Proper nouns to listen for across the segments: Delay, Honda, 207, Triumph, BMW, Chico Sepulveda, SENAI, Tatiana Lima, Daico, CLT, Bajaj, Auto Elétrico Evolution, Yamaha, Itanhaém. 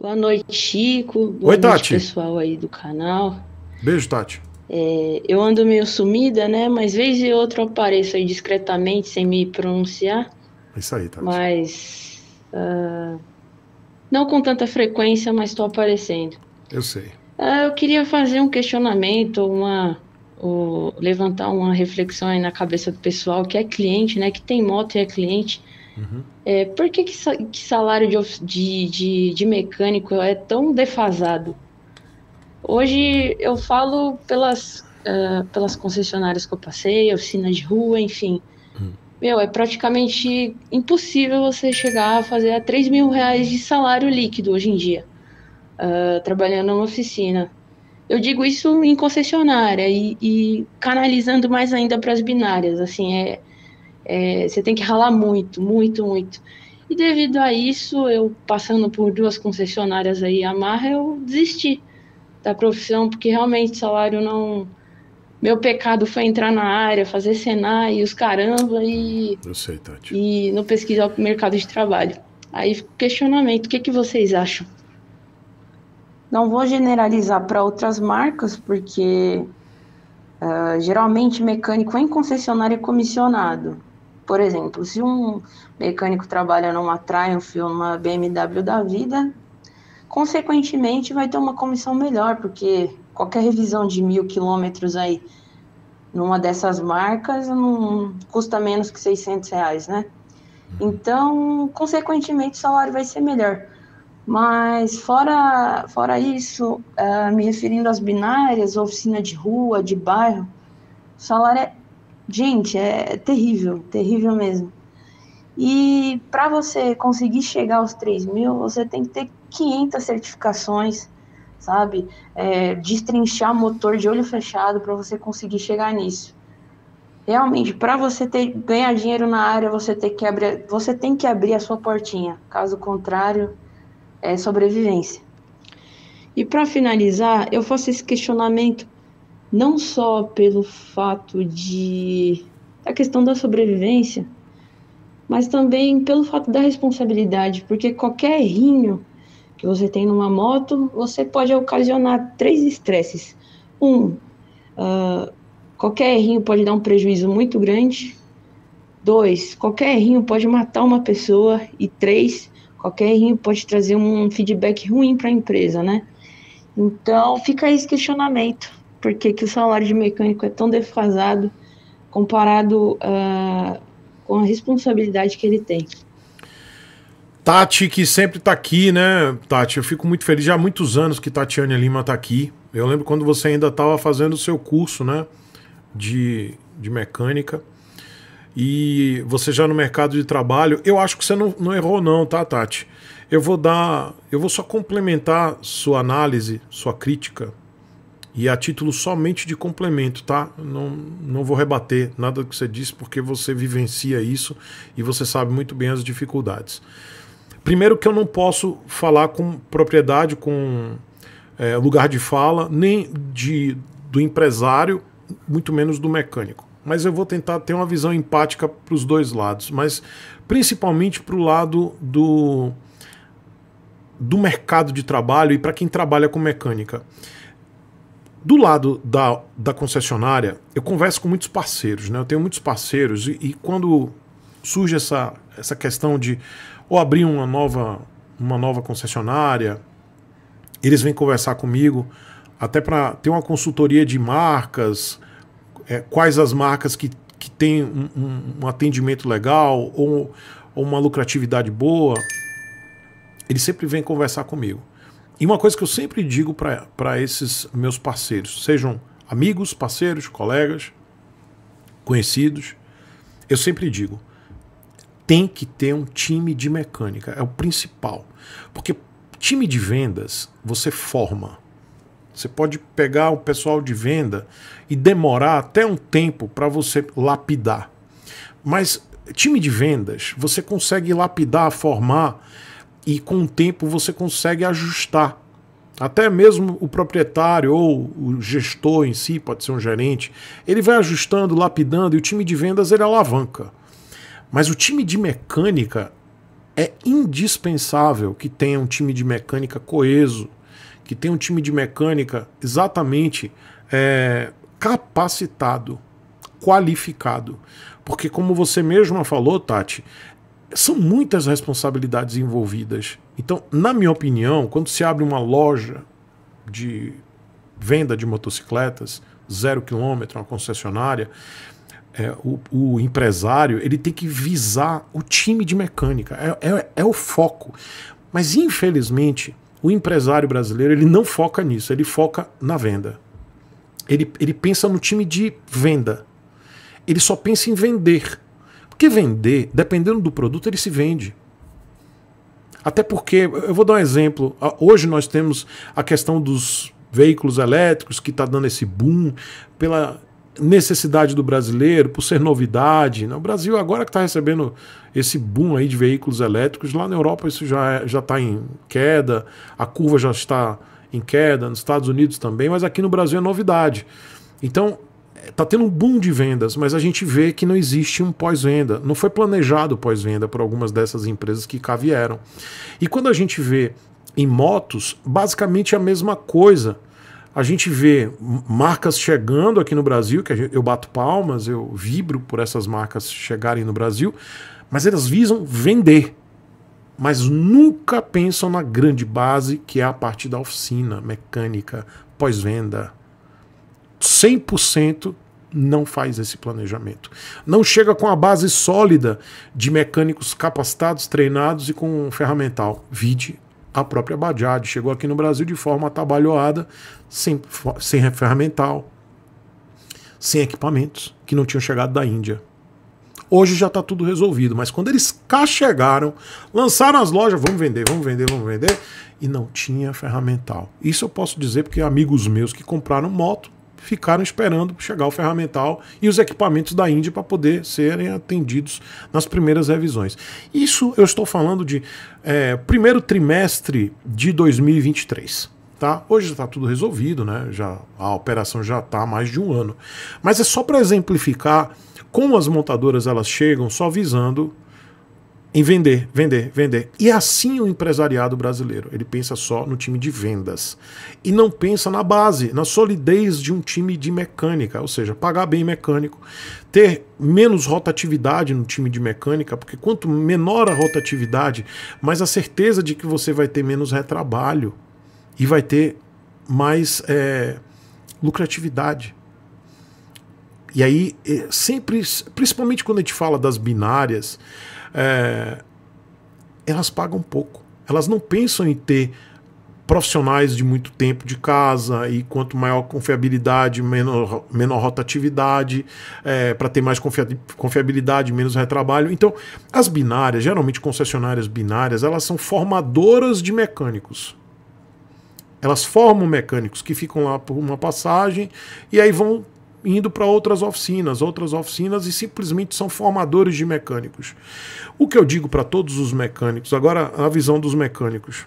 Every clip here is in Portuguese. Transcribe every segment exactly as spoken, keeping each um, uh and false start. Boa noite, Chico. Boa Oi, noite, Tati. Pessoal aí do canal. Beijo, Tati. É, eu ando meio sumida, né? Mas vez e outra eu apareço aí discretamente, sem me pronunciar. Isso aí, Tati. Mas... Uh, não com tanta frequência, mas estou aparecendo. Eu sei. Uh, eu queria fazer um questionamento, uma... Ou levantar uma reflexão aí na cabeça do pessoal que é cliente, né? Que tem moto e é cliente. Uhum. É, por que, que salário de, de, de, de mecânico é tão defasado? Hoje eu falo pelas, uh, pelas concessionárias que eu passei, oficinas de rua, enfim. Uhum. Meu, é praticamente impossível você chegar a fazer a três mil reais de salário líquido hoje em dia, uh, trabalhando numa oficina. Eu digo isso em concessionária e, e canalizando mais ainda para as binárias, assim, é, é, você tem que ralar muito, muito, muito. E devido a isso, eu passando por duas concessionárias aí, Yamaha, eu desisti da profissão, porque realmente salário não... Meu pecado foi entrar na área, fazer Senai, os caramba, e... Eu sei, Tati. E não pesquisar o mercado de trabalho. Aí fica o questionamento, o que, que vocês acham? Não vou generalizar para outras marcas, porque uh, geralmente mecânico em concessionária é comissionado. Por exemplo, se um mecânico trabalha numa Triumph ou numa B M W da vida, consequentemente vai ter uma comissão melhor, porque qualquer revisão de mil quilômetros aí numa dessas marcas não custa menos que seiscentos reais, né? Então, consequentemente, o salário vai ser melhor. Mas fora, fora isso, uh, me referindo às binárias, oficina de rua, de bairro, o salário é, gente, é terrível, terrível mesmo. E para você conseguir chegar aos três mil, você tem que ter quinhentas certificações, sabe? É, destrinchar motor de olho fechado para você conseguir chegar nisso. Realmente, para você ter, ganhar dinheiro na área, você tem que abrir, você tem que abrir a sua portinha, caso contrário... É sobrevivência. E para finalizar, eu faço esse questionamento não só pelo fato de a questão da sobrevivência, mas também pelo fato da responsabilidade, porque qualquer errinho que você tem numa moto, você pode ocasionar três estresses. Um, uh, qualquer errinho pode dar um prejuízo muito grande. Dois, qualquer errinho pode matar uma pessoa. E três, qualquer erro pode trazer um feedback ruim para a empresa, né? Então, fica esse questionamento. Por que que o salário de mecânico é tão defasado comparado uh, com a responsabilidade que ele tem? Tati, que sempre está aqui, né, Tati? Eu fico muito feliz. Já há muitos anos que Tatiana Lima está aqui. Eu lembro quando você ainda estava fazendo o seu curso, né, de, de mecânica. E você já no mercado de trabalho, eu acho que você não, não errou não, tá, Tati? Eu vou dar, eu vou só complementar sua análise, sua crítica, e a título somente de complemento, tá? Não, não vou rebater nada que você disse, porque você vivencia isso e você sabe muito bem as dificuldades. Primeiro que eu não posso falar com propriedade, com é, lugar de fala, nem de, do empresário, muito menos do mecânico. Mas eu vou tentar ter uma visão empática para os dois lados, mas principalmente para o lado do, do mercado de trabalho e para quem trabalha com mecânica. Do lado da, da concessionária, eu converso com muitos parceiros, né? Eu tenho muitos parceiros e, e quando surge essa, essa questão de ou abrir uma nova, uma nova concessionária, eles vêm conversar comigo até para ter uma consultoria de marcas, É, quais as marcas que, que têm um, um, um atendimento legal ou, ou uma lucratividade boa, eles sempre vêm conversar comigo. E uma coisa que eu sempre digo para esses meus parceiros, sejam amigos, parceiros, colegas, conhecidos, eu sempre digo, tem que ter um time de mecânica, é o principal. Porque time de vendas você forma. Você pode pegar o pessoal de venda e demorar até um tempo para você lapidar. Mas time de vendas, você consegue lapidar, formar e com o tempo você consegue ajustar. Até mesmo o proprietário ou o gestor em si, pode ser um gerente, ele vai ajustando, lapidando e o time de vendas ele alavanca. Mas o time de mecânica é indispensável que tenha um time de mecânica coeso, que tenha um time de mecânica exatamente é, capacitado, qualificado. Porque como você mesma falou, Tati, são muitas responsabilidades envolvidas. Então, na minha opinião, quando se abre uma loja de venda de motocicletas, zero quilômetro, uma concessionária, é, o, o empresário ele tem que visar o time de mecânica, é, é, é o foco. Mas, infelizmente, o empresário brasileiro ele não foca nisso, ele foca na venda. Ele, ele pensa no time de venda. Ele só pensa em vender. Porque vender, dependendo do produto, ele se vende. Até porque, eu vou dar um exemplo, hoje nós temos a questão dos veículos elétricos que está dando esse boom pela necessidade do brasileiro, por ser novidade. O Brasil agora que está recebendo esse boom aí de veículos elétricos, lá na Europa isso já já está em queda, a curva já está em queda, nos Estados Unidos também, mas aqui no Brasil é novidade. Então, está tendo um boom de vendas, mas a gente vê que não existe um pós-venda. Não foi planejado pós-venda por algumas dessas empresas que cá vieram. E quando a gente vê em motos, basicamente é a mesma coisa. A gente vê marcas chegando aqui no Brasil, que eu bato palmas, eu vibro por essas marcas chegarem no Brasil, mas elas visam vender. Mas nunca pensam na grande base, que é a parte da oficina mecânica, pós-venda. cem por cento não faz esse planejamento. Não chega com a base sólida de mecânicos capacitados, treinados e com um ferramental. Vide a própria Bajaj. Chegou aqui no Brasil de forma atabalhoada, sem, sem ferramental, sem equipamentos, que não tinham chegado da Índia. Hoje já está tudo resolvido, mas quando eles cá chegaram, lançaram as lojas, vamos vender, vamos vender, vamos vender, e não tinha ferramental. Isso eu posso dizer porque amigos meus que compraram moto ficaram esperando chegar o ferramental e os equipamentos da Índia para poder serem atendidos nas primeiras revisões. Isso eu estou falando de é, primeiro trimestre de dois mil e vinte e três. Tá? Hoje está tudo resolvido, né? Já, a operação já está há mais de um ano. Mas é só para exemplificar como as montadoras elas chegam só visando em vender, vender, vender. E assim o empresariado brasileiro. Ele pensa só no time de vendas. E não pensa na base, na solidez de um time de mecânica. Ou seja, pagar bem mecânico. Ter menos rotatividade no time de mecânica. Porque quanto menor a rotatividade, mais a certeza de que você vai ter menos retrabalho. E vai ter mais é, lucratividade. E aí, sempre, principalmente quando a gente fala das binárias, É, elas pagam pouco. Elas não pensam em ter profissionais de muito tempo de casa, e quanto maior confiabilidade, menor, menor rotatividade, é, para ter mais confiabilidade, menos retrabalho. Então, as binárias, geralmente concessionárias binárias, elas são formadoras de mecânicos. Elas formam mecânicos que ficam lá por uma passagem e aí vão indo para outras oficinas, outras oficinas e simplesmente são formadores de mecânicos. O que eu digo para todos os mecânicos, agora a visão dos mecânicos,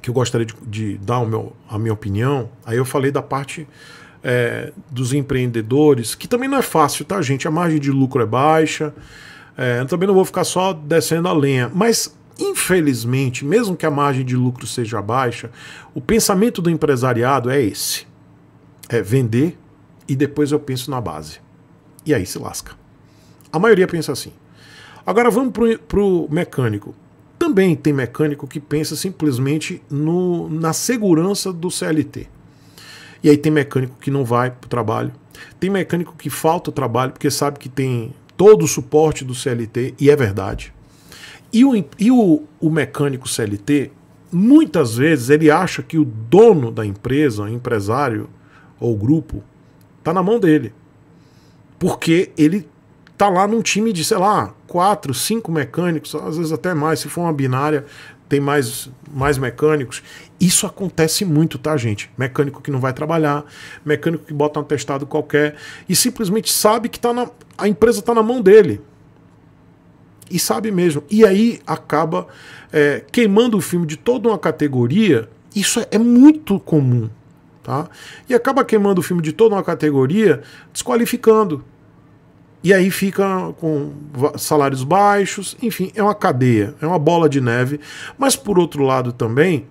que eu gostaria de, de dar o meu, a minha opinião, aí eu falei da parte é, dos empreendedores, que também não é fácil, tá gente? A margem de lucro é baixa, é, eu também não vou ficar só descendo a lenha, mas infelizmente, mesmo que a margem de lucro seja baixa, o pensamento do empresariado é esse, é vender, e depois eu penso na base. E aí se lasca. A maioria pensa assim. Agora vamos para o mecânico. Também tem mecânico que pensa simplesmente no, na segurança do C L T. E aí tem mecânico que não vai para o trabalho. Tem mecânico que falta o trabalho porque sabe que tem todo o suporte do C L T. E é verdade. E o, e o, o mecânico C L T, muitas vezes ele acha que o dono da empresa, o empresário ou grupo, tá na mão dele, porque ele tá lá num time de, sei lá, quatro, cinco mecânicos, às vezes até mais, se for uma binária tem mais, mais mecânicos. Isso acontece muito, tá gente? Mecânico que não vai trabalhar, mecânico que bota um atestado qualquer e simplesmente sabe que tá na, a empresa tá na mão dele. E sabe mesmo. E aí acaba é, queimando o filme de toda uma categoria. Isso é, é muito comum. Tá? E acaba queimando o filme de toda uma categoria, desqualificando. E aí fica com salários baixos, enfim, é uma cadeia, é uma bola de neve. Mas por outro lado também,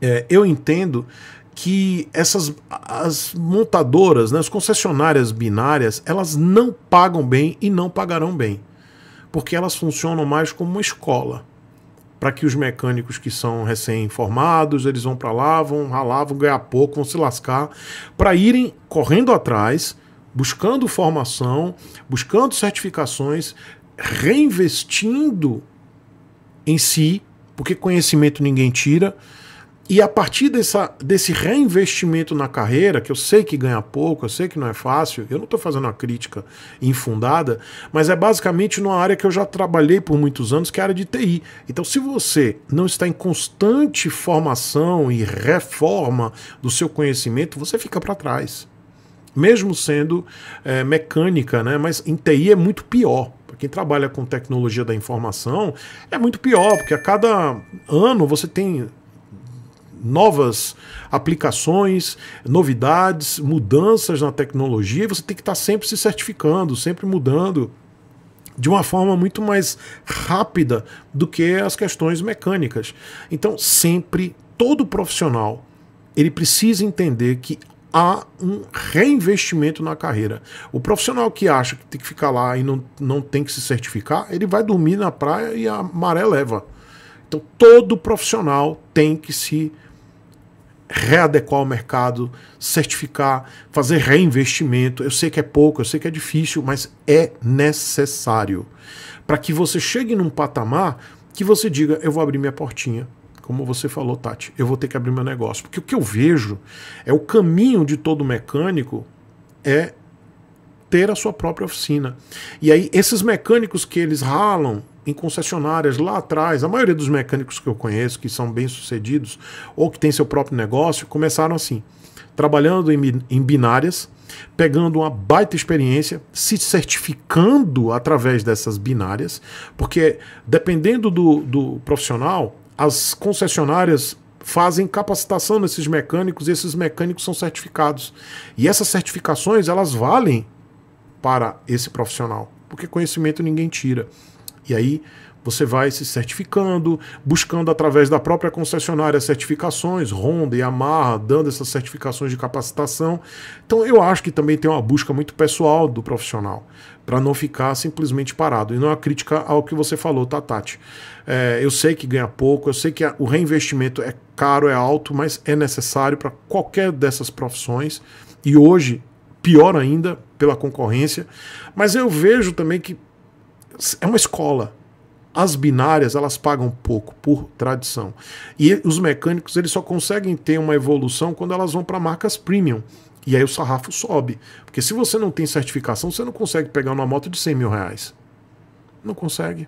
é, eu entendo que essas as montadoras, né, as concessionárias binárias, elas não pagam bem e não pagarão bem, porque elas funcionam mais como uma escola, para que os mecânicos que são recém-formados, eles vão para lá, vão ralar, vão ganhar pouco, vão se lascar, para irem correndo atrás, buscando formação, buscando certificações, reinvestindo em si, porque conhecimento ninguém tira, e a partir dessa, desse reinvestimento na carreira, que eu sei que ganha pouco, eu sei que não é fácil, eu não estou fazendo uma crítica infundada, mas é basicamente numa área que eu já trabalhei por muitos anos, que é a área de T I. Então, se você não está em constante formação e reforma do seu conhecimento, você fica para trás. Mesmo sendo é, mecânica, né? Mas em T I é muito pior. Para quem trabalha com tecnologia da informação, é muito pior, porque a cada ano você tem novas aplicações, novidades, mudanças na tecnologia, e você tem que estar sempre se certificando, sempre mudando, de uma forma muito mais rápida do que as questões mecânicas. Então, sempre, todo profissional, ele precisa entender que há um reinvestimento na carreira. O profissional que acha que tem que ficar lá e não, não tem que se certificar, ele vai dormir na praia e a maré leva. Então, todo profissional tem que se readequar ao mercado, certificar, fazer reinvestimento. Eu sei que é pouco, eu sei que é difícil, mas é necessário para que você chegue num patamar que você diga, eu vou abrir minha portinha. Como você falou, Tati, eu vou ter que abrir meu negócio. Porque o que eu vejo é o caminho de todo mecânico é ter a sua própria oficina. E aí, esses mecânicos que eles ralam em concessionárias lá atrás, a maioria dos mecânicos que eu conheço, que são bem-sucedidos ou que tem seu próprio negócio, começaram assim, trabalhando em binárias, pegando uma baita experiência, se certificando através dessas binárias, porque dependendo do, do profissional, as concessionárias fazem capacitação desses mecânicos e esses mecânicos são certificados. E essas certificações, elas valem para esse profissional, porque conhecimento ninguém tira. E aí você vai se certificando, buscando através da própria concessionária certificações, Honda e Yamaha, dando essas certificações de capacitação. Então eu acho que também tem uma busca muito pessoal do profissional, para não ficar simplesmente parado. E não é uma crítica ao que você falou, tá, Tati? É, eu sei que ganha pouco, eu sei que o reinvestimento é caro, é alto, mas é necessário para qualquer dessas profissões. E hoje, pior ainda, pela concorrência. Mas eu vejo também que é uma escola. As binárias, elas pagam pouco por tradição. E os mecânicos, eles só conseguem ter uma evolução quando elas vão para marcas premium. E aí o sarrafo sobe. Porque se você não tem certificação, você não consegue pegar uma moto de cem mil reais. Não consegue.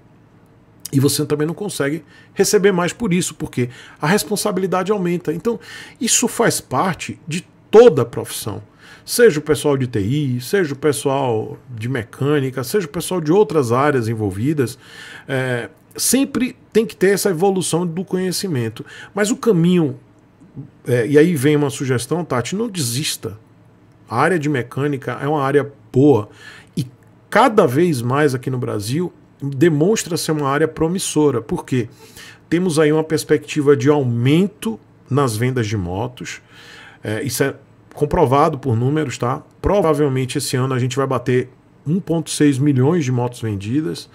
E você também não consegue receber mais por isso, porque a responsabilidade aumenta. Então, isso faz parte de toda a profissão. Seja o pessoal de T I, seja o pessoal de mecânica, seja o pessoal de outras áreas envolvidas, é, sempre tem que ter essa evolução do conhecimento. Mas o caminho, é, e aí vem uma sugestão, Tati, não desista. A área de mecânica é uma área boa e cada vez mais aqui no Brasil demonstra ser uma área promissora, porque temos aí uma perspectiva de aumento nas vendas de motos, é, isso é comprovado por números, tá? Provavelmente esse ano a gente vai bater um ponto seis milhões de motos vendidas.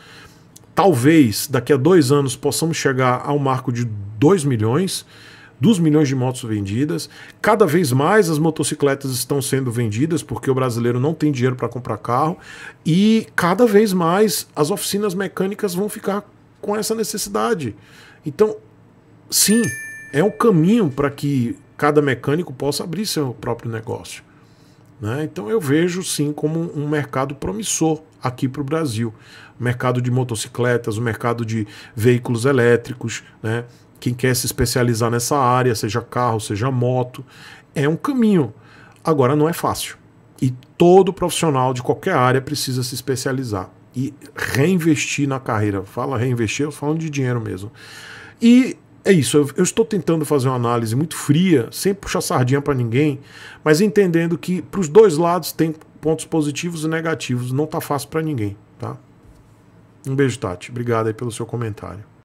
Talvez daqui a dois anos possamos chegar ao marco de dois milhões, dois milhões de motos vendidas. Cada vez mais as motocicletas estão sendo vendidas porque o brasileiro não tem dinheiro para comprar carro. E cada vez mais as oficinas mecânicas vão ficar com essa necessidade. Então, sim, é um caminho para que cada mecânico possa abrir seu próprio negócio, né? Então eu vejo sim como um mercado promissor aqui para o Brasil. O mercado de motocicletas, o mercado de veículos elétricos, né? Quem quer se especializar nessa área, seja carro, seja moto, é um caminho. Agora não é fácil. E todo profissional de qualquer área precisa se especializar e reinvestir na carreira. Fala reinvestir, eu falo de dinheiro mesmo. E é isso, eu, eu estou tentando fazer uma análise muito fria, sem puxar sardinha para ninguém, mas entendendo que para os dois lados tem pontos positivos e negativos. Não tá fácil para ninguém, tá? Um beijo, Tati. Obrigado aí pelo seu comentário.